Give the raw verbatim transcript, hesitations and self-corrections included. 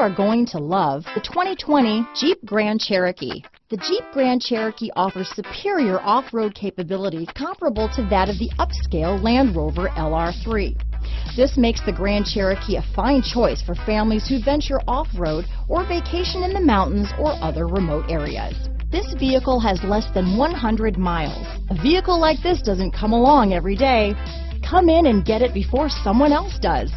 are going to love the twenty twenty Jeep Grand Cherokee. The Jeep Grand Cherokee offers superior off-road capability comparable to that of the upscale Land Rover L R three. This makes the Grand Cherokee a fine choice for families who venture off-road or vacation in the mountains or other remote areas. This vehicle has less than one hundred miles. A vehicle like this doesn't come along every day. Come in and get it before someone else does.